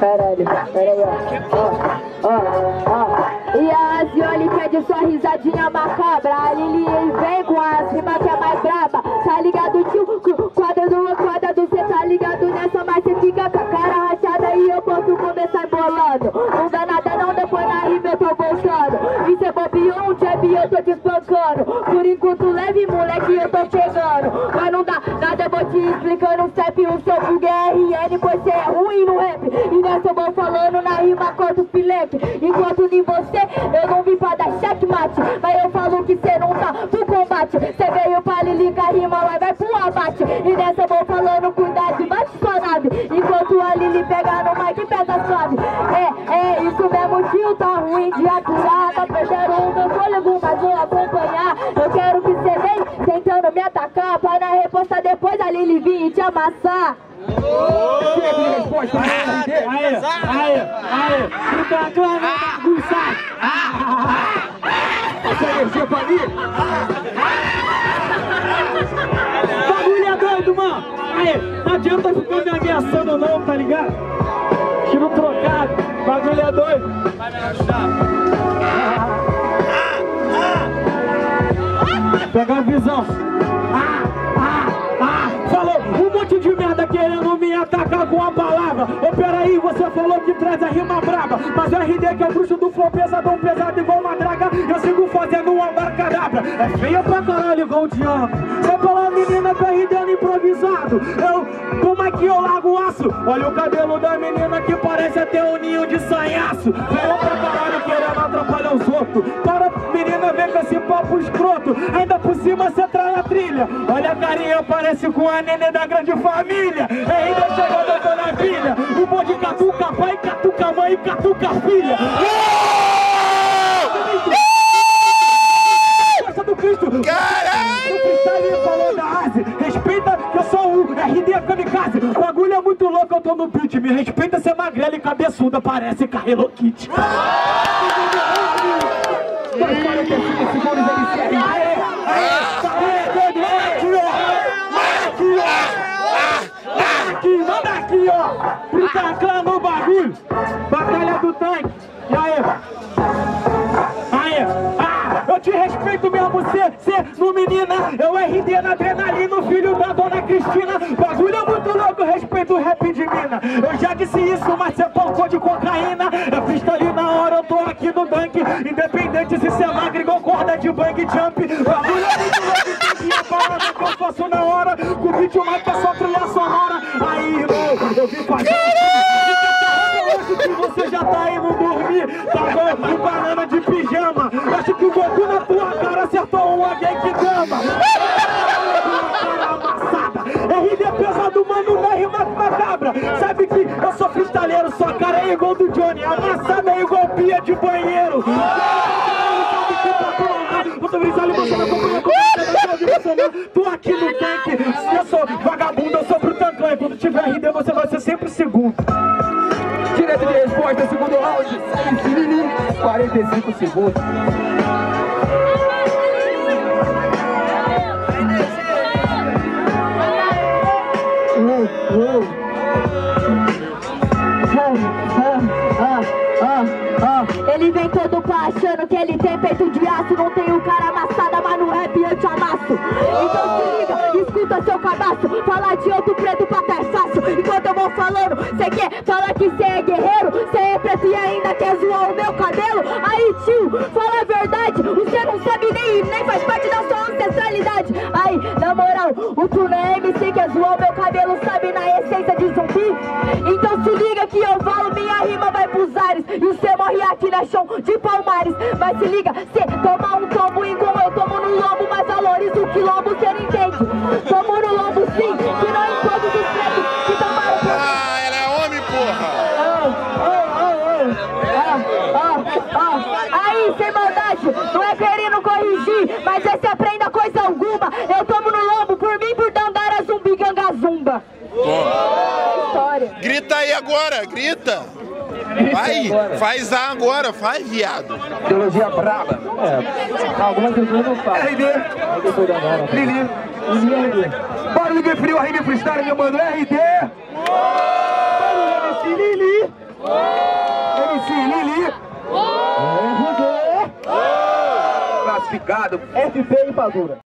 Caralho, caralho. E a Zioli de sua risadinha macabra. A Lili vem com as rimas que é mais braba. Tá ligado, tio? Quadra do cê tá ligado nessa, mas cê fica com a cara rachada e eu posso começar embolando. Não dá nada não, depois na rima eu tô voltando. Isso é bobeão, um jab e eu tô te espancando. Por enquanto leve, moleque, eu tô chegando. Mas não dá nada, eu vou te explicando um step. O seu bug é RN, pois cê é ruim no rap. E nessa eu vou falando na rima, corta o filete. Enquanto em você, eu não vim pra dar checkmate. Mas eu falo que cê não tá pro combate. Cê veio pra Lilica, rima lá, vai pro abate. E nessa eu vou falando, cuidado, bate sua nave. Enquanto a Lili pega no mic e pega suave. É isso mesmo, tio, tá ruim de aturar. Tá perdendo o meu fôlego, mas vou acompanhar. Eu quero que cê vem tentando me atacar. Pra na resposta depois a Lili vir e te amassar. Bagulha doido, mano. Aê, não adianta ficar me ameaçando não, tá ligado? Tiro trocado, bagulha doido. Vai me ajudar. Pega a visão. Falou um monte de merda querendo me atacar com a palavra. Ô, peraí, você falou que traz a rima braba. Mas o RD que é o bruxo do flow pesadão, pesado igual uma draga. Eu sigo fazendo uma barcadabra. É feia pra caralho igual o diabo. Sai pra lá, menina, tá RD improvisado. Como é que eu largo o aço? Olha o cabelo da menina que parece até um ninho de sanhaço. Feia pra caralho querendo atrapalhar os outros. Para, menina, vem com esse papo escroto. Ainda por cima você trai a trilha. Olha a carinha, parece com a nenê da grande família. Ainda chegou da dona filha. O bonde catuca pai, catuca mãe, catuca filha. Gosta do Cristo. Caralho! O cristalino falou da Haze. Respeita que eu sou o RD Kamikaze. O bagulho é muito louco, eu tô no beat. Me respeita, cê é magrela e cabeçuda. Parece Carrelo Kit. Manda aqui, ó! Pritaclã no bagulho! Batalha do tanque! E aí? Aí! Eu te respeito mesmo, cê no menina! Eu RD na adrenalina, o filho da dona Cristina! Bagulho é muito louco, eu respeito o rap de mina! Eu já disse isso, mas cê faltou de cocaína! Eu fiz ali na hora, eu tô aqui no tanque! Independente se cê é magro igual corda de bang jump! Bagulho é muito louco! A parada que eu faço na hora, com o vídeo mais que é só trilha sonora. Aí, irmão, eu vim fazer isso. Que você já tá indo dormir, tá bom? E banana de pijama. Acho que o Goku na tua cara acertou uma gay que dama. RD é pesado, mano, não é rima macabra. Sabe que eu sou cristaleiro, sua cara é igual do Johnny Amassada, é igual pia de banheiro. Você não acompanha comigo, tô aqui no tanque. Eu sou vagabundo, eu sou pro tancão. E quando tiver RD, você vai ser sempre o segundo. Direto de resposta, segundo round, 45 segundos. Ele vem todo pá achando que ele tem peito de aço. Não tem o cara amassada, mas no rap eu te amasso. Então se liga, escuta seu cabaço. Falar de outro preto pra trás fácil. Enquanto eu vou falando, cê quer falar que cê é guerreiro? Cê é preto e ainda quer zoar o meu cabelo? Aí tio, fala a verdade. Você não sabe nem faz parte da sua ancestralidade. Aí, na moral, o tu não é MC, quer zoar o meu cabelo, sabe na essência de zumbi? Então se liga que eu falo, minha rima vai pros ares. E cê morre aqui na chão de Palmares. Mas se liga, cê toma um tombo igual eu tomo no lombo. Mas valoriza o quilombo, cê não entende. Tomo no lombo sim, que não em todos os pretos que tomaram pra mim. Ah, ela é homem, porra! Aí, sem maldade, não é querendo corrigir, mas cê se aprenda coisa alguma. Eu tomo no lombo, por mim, por Dandara, zumbi, ganga, zumba. História. Grita aí agora, grita! Vai, faz A agora, faz, viado. Teologia braba. É, algumas pessoas não sabem. RD, Lili, Quero viver frio, a rima freestyle, meu mano, RD. Bagulha, MC Lili. MC Lili. Classificado. FP e Padura.